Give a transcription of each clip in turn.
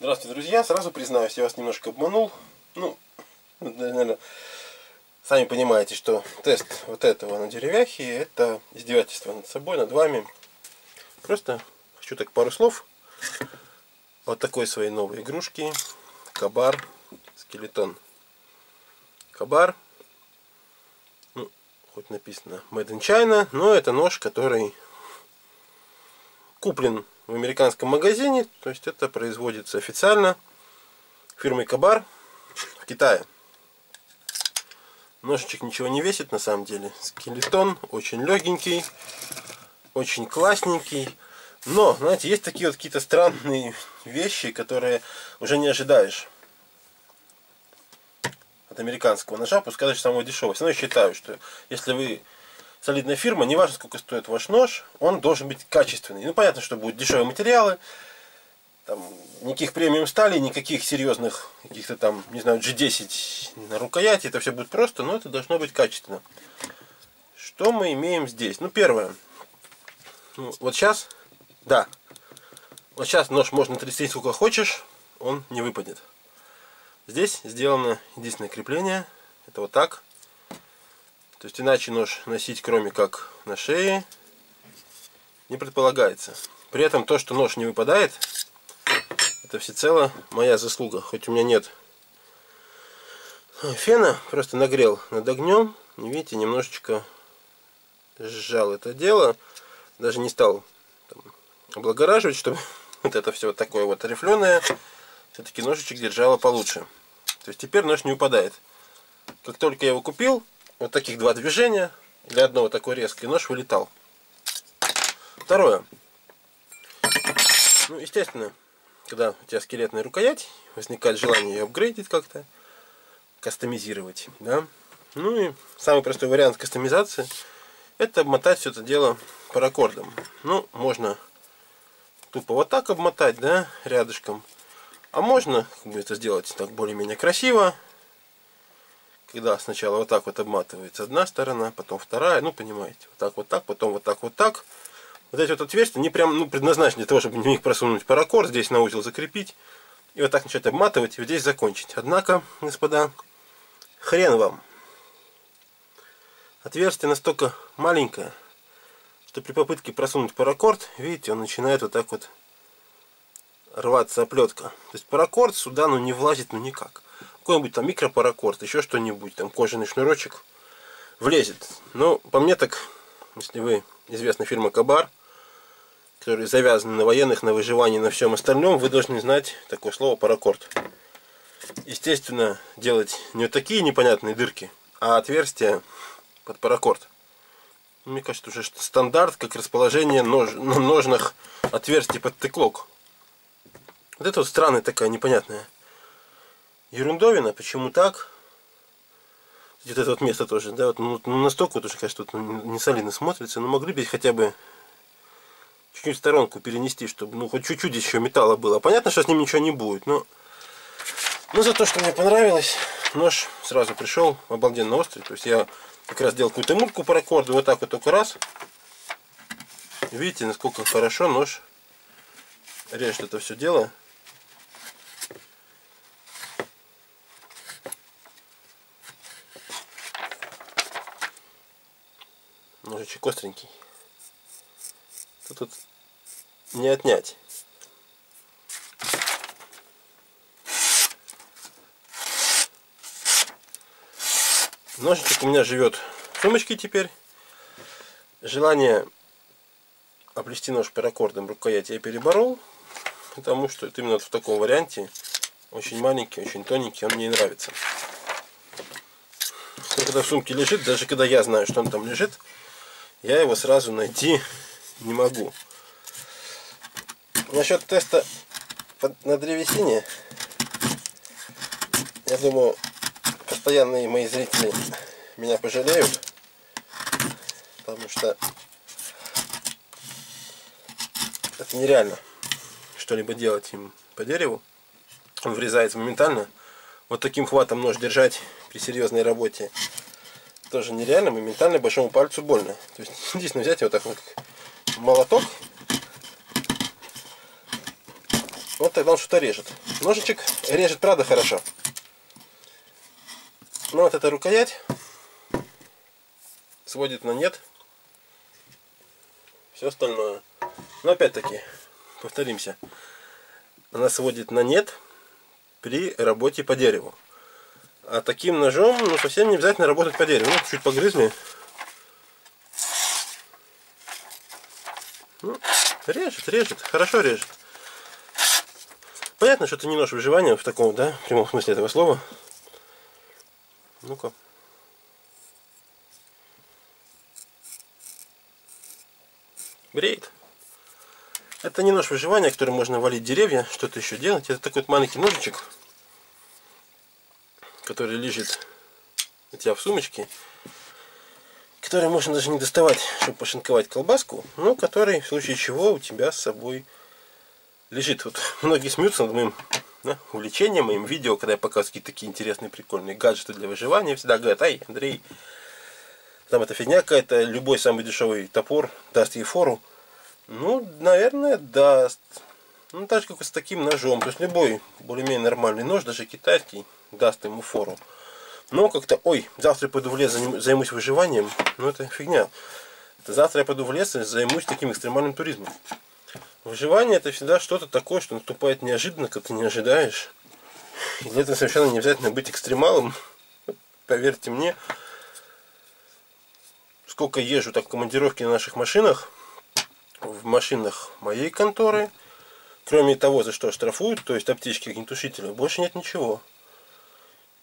Здравствуйте, друзья! Сразу признаюсь, я вас немножко обманул. Ну, наверное, сами понимаете, что тест вот этого на деревяхе — это издевательство над собой, над вами. Просто хочу так пару слов вот такой своей новой игрушки Ka-Bar Skeleton. Ka-Bar, ну, хоть написано Made in China, но это нож, который куплен в американском магазине, то есть это производится официально фирмой Ka-Bar в Китае. Ножичек ничего не весит на самом деле. Скелетон очень легенький, очень классненький. Но, знаете, есть такие вот какие-то странные вещи, которые уже не ожидаешь от американского ножа, пускай даже самого дешевого. Но я считаю, что если вы солидная фирма, не важно, сколько стоит ваш нож, он должен быть качественный. Ну, понятно, что будут дешевые материалы, там, никаких премиум стали, никаких серьезных, каких-то там, не знаю, G10 на рукояти, это все будет просто, но это должно быть качественно. Что мы имеем здесь? Ну, первое. Ну, вот сейчас, да, вот сейчас нож можно трясти сколько хочешь, он не выпадет. Здесь сделано единственное крепление, это вот так. То есть иначе нож носить, кроме как на шее, не предполагается. При этом то, что нож не выпадает, это всецело моя заслуга. Хоть у меня нет фена, просто нагрел над огнем. Видите, немножечко сжал это дело. Даже не стал там облагораживать, чтобы вот это все вот такое вот рифленое. Все-таки ножичек держало получше. То есть теперь нож не выпадает. Как только я его купил, вот таких два движения, для одного такой резкий нож вылетал. Второе. Ну, естественно, когда у тебя скелетная рукоять, возникает желание ее апгрейдить как-то, кастомизировать, да. Ну и самый простой вариант кастомизации — это обмотать все это дело паракордом. Ну, можно тупо вот так обмотать, да, рядышком. А можно как бы это сделать так более-менее красиво, когда сначала вот так вот обматывается одна сторона, потом вторая, ну понимаете, вот так, потом вот так, вот так. Вот эти вот отверстия, они прям, ну, предназначены для того, чтобы в них просунуть паракорд, здесь на узел закрепить, и вот так начать обматывать, и вот здесь закончить. Однако, господа, хрен вам. Отверстие настолько маленькое, что при попытке просунуть паракорд, видите, он начинает вот так вот рваться оплетка. То есть паракорд сюда, ну, не влазит, ну, никак. Какой-нибудь там микропаракорд, еще что-нибудь, там кожаный шнурочек влезет. Но по мне так, если вы известна фирма Ka-Bar, которая завязана на военных, на выживании, на всем остальном, вы должны знать такое слово паракорд. Естественно, делать не вот такие непонятные дырки, а отверстия под паракорд. Мне кажется, уже стандарт, как расположение на ножнах отверстий под тыклок. Вот это вот странная такая непонятная ерундовина, почему так? Вот это вот место тоже, да, вот, ну, настолько вот уже, конечно, тут не солидно смотрится, но могли бы хотя бы чуть-чуть в сторонку перенести, чтобы, ну, хоть чуть-чуть еще металла было. Понятно, что с ним ничего не будет, но за то, что мне понравилось, нож сразу пришел обалденно острый. То есть я как раз делал какую-то мурку паракорду, вот так вот только раз. Видите, насколько хорошо нож режет это все дело. Ножичек остренький. Тут не отнять. Ножичек у меня живет в сумочке теперь. Желание оплести нож паракордом рукоять я переборол, потому что это именно в таком варианте. Очень маленький, очень тоненький, он мне нравится. Когда в сумке лежит, даже когда я знаю, что он там лежит, я его сразу найти не могу. Насчет теста на древесине, я думаю, постоянные мои зрители меня пожалеют, потому что это нереально что-либо делать им по дереву. Он врезается моментально. Вот таким хватом нож держать при серьезной работе тоже нереально, моментально большому пальцу больно. То есть здесь взять вот так вот молоток Вот тогда он что-то режет. Ножичек режет, правда, хорошо. Но вот эта рукоять сводит на нет все остальное. Но опять-таки, повторимся, она сводит на нет при работе по дереву. А таким ножом, ну, совсем не обязательно работать по дереву. Ну, чуть погрызли. Ну, режет, режет, хорошо режет. Понятно, что это не нож выживания в таком, да, прямом смысле этого слова. Ну-ка. Бреет. Это не нож выживания, которым можно валить деревья, что-то еще делать. Это такой вот маленький ножичек, который лежит у тебя в сумочке, который можно даже не доставать, чтобы пошинковать колбаску, но который в случае чего у тебя с собой лежит. Вот многие смеются над моим увлечением, моим видео, когда я показываю какие-то такие интересные, прикольные гаджеты для выживания. Всегда говорят: ай, Андрей, там эта фигня какая-то, любой самый дешевый топор даст ей фору. Ну, наверное, даст. Ну, так же, как и с таким ножом. То есть любой более-менее нормальный нож, даже китайский, даст ему фору. Но как-то, ой, завтра я пойду в лес, займусь выживанием. Ну, это фигня. Это завтра я пойду в лес и займусь таким экстремальным туризмом. Выживание — это всегда что-то такое, что наступает неожиданно, как ты не ожидаешь. И для этого совершенно не обязательно быть экстремалом. Поверьте мне, сколько езжу так в командировке на наших машинах, в машинах моей конторы, кроме того, за что штрафуют, то есть аптечки, огнетушителя, больше нет ничего.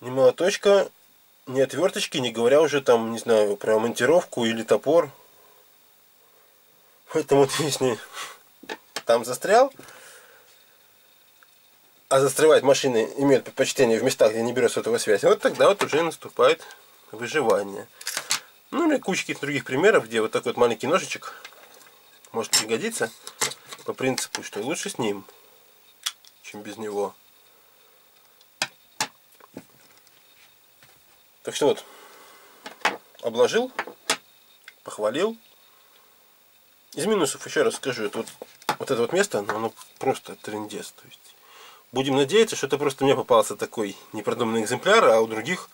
Ни молоточка, ни отверточки, не говоря уже там, не знаю, про монтировку или топор. Поэтому ты с ней там застрял. А застревать машины имеют предпочтение в местах, где не берется сотовой связи. Вот тогда вот уже наступает выживание. Ну или куча каких-то других примеров, где вот такой вот маленький ножичек может пригодиться по принципу, что лучше с ним, чем без него. Так что вот, обложил, похвалил. Из минусов еще раз скажу, вот это вот место, оно просто трындец. То есть будем надеяться, что это просто мне попался такой непродуманный экземпляр, а у других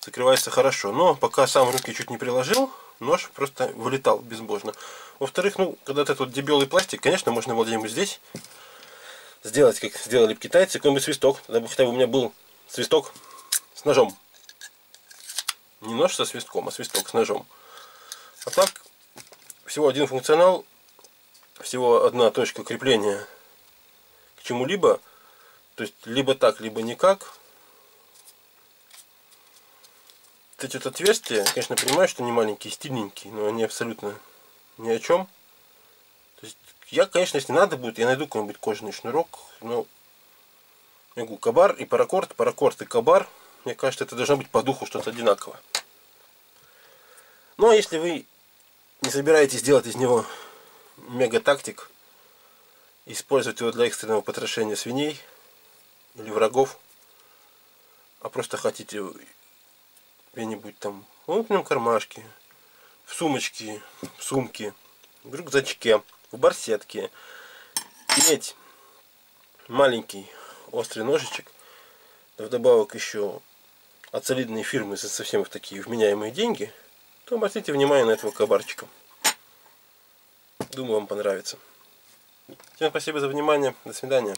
закрывается хорошо. Но пока сам руки чуть не приложил, нож просто вылетал безбожно. Во-вторых, ну, когда-то этот дебелый пластик, конечно, можно было где-нибудь здесь сделать, как сделали бы китайцы, какой-нибудь свисток. Тогда бы хотя бы у меня был свисток с ножом. Не нож со свистком, а свисток с ножом. А так, всего один функционал, всего одна точка крепления к чему-либо. То есть, либо так, либо никак. Эти вот отверстия, конечно, понимаю, что они маленькие, стильненькие, но они абсолютно ни о чем. То есть я, конечно, если надо будет, я найду какой-нибудь кожаный шнурок, но я говорю, Ka-Bar и паракорд, паракорд и Ka-Bar, мне кажется, это должно быть по духу что-то одинаково. Ну а если вы не собираетесь делать из него мега-тактик, использовать его для экстренного потрошения свиней или врагов, а просто хотите где-нибудь там в внутреннем кармашке, в сумочке, в сумке, в рюкзачке, в барсетке иметь маленький острый ножичек, вдобавок еще от солидной фирмы за совсем уж такие вменяемые деньги, то обратите внимание на этого Ka-Barчика. Думаю, вам понравится. Всем спасибо за внимание. До свидания.